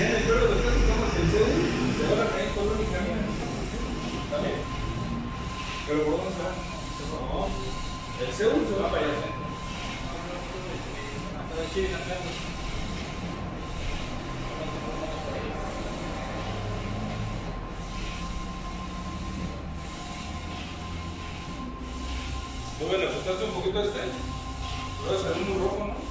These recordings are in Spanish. Ya en el pueblo de Dios tomas el CD y te van a caer todo mi camino. ¿Está bien? Pero ¿por dónde se va? No. El CD se va para allá. Hasta la China, claro. Bueno, ajustaste un poquito este. Pero es el mismo rojo, ¿no?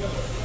Gracias.